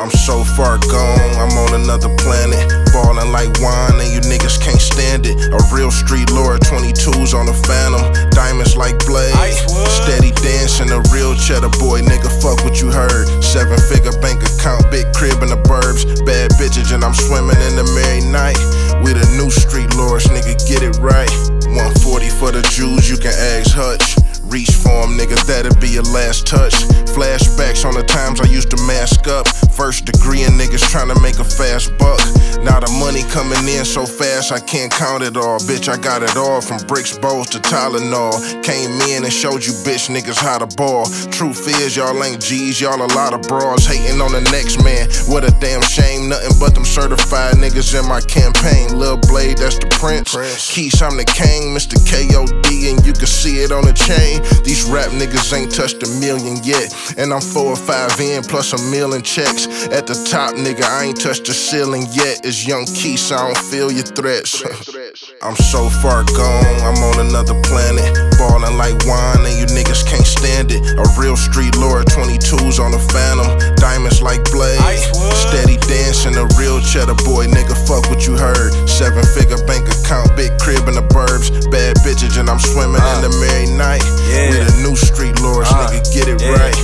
I'm so far gone, I'm on another planet. Ballin' like wine and you niggas can't stand it. A real street lord, 22s on a Phantom. Diamonds like Blade, steady dancing. A real cheddar boy, nigga, fuck what you heard. 7-figure bank account, big crib in the burbs. Bad bitches and I'm swimming in the merry night. We the new street lords, nigga, get it right. 140 for the Jews, you can ask Hutch. Reach for him, nigga, that'll be your last touch. Flashbacks on the times I used to mask up. First degree and niggas tryna make a fast buck. Now the money coming in so fast I can't count it all. Bitch, I got it all, from bricks, bowls to Tylenol. Came in and showed you bitch niggas how to ball. Truth is, y'all ain't G's, y'all a lot of bras. Hating on the next man, what a damn shame. Nothing but them certified niggas in my campaign. Lil Blade, that's the prince. Keys, I'm the king, Mr. K.O.D. and you can see it on the chain. These rap niggas ain't touched $1 million yet, and I'm 4 or 5 in, plus $1 million in checks. At the top, nigga, I ain't touched the ceiling yet. It's Young Keys, I don't feel your threats. I'm so far gone, I'm on another planet. Ballin' like wine and you niggas can't stand it. A real street lord, 22s on a Phantom. Diamonds like Blade, steady dancing. A real cheddar boy, nigga, fuck what you heard. 7-figure bank account, big crib in the burbs. Bad bitches and I'm swimming in the merry night. Yeah. We the new street lords, nigga, get it right.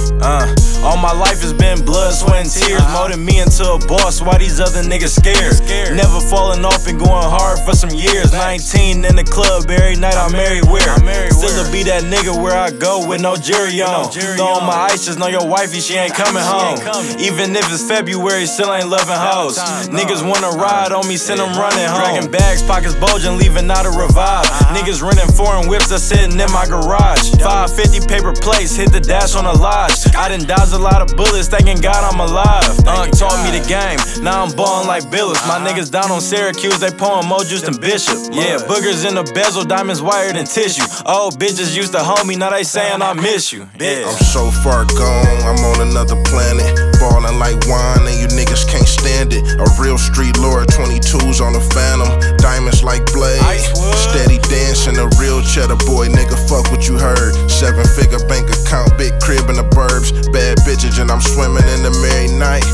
All my life has been blood, sweat, and tears. Molding me into a boss, why these other niggas scared? Never falling off and going hard for some years. 19 in the club, every night I'm married where? Still to be that nigga where I go with no jury on. Throw on my ice, just know your wifey, she ain't coming home. Even if it's February, still ain't loving hoes. Niggas wanna ride on me, send them running home. Dragging bags, pockets bulging, leaving out a revive. Niggas renting foreign whips that's sitting in my garage. 550 paper plates, hit the dash on a lodge. I done dodged a lot of bullets, thanking God I'm alive. Unc taught me the game, now I'm ballin' like Billis. My niggas down on Syracuse, they pouring more juice than Bishop. Yeah, boogers in the bezel, diamonds wider than tissue. Old bitches used to hold me, now they saying I miss you. Yeah. I'm so far gone, I'm on another planet. Ballin' like wine and you niggas can't stand it. A real street lord, 22s on a Phantom. Diamonds like Blade, steady dancing. A real cheddar boy, nigga, fuck what you heard. 7-figure bank account, big crib in the burbs. Bad bitches and I'm swimming in the merry night.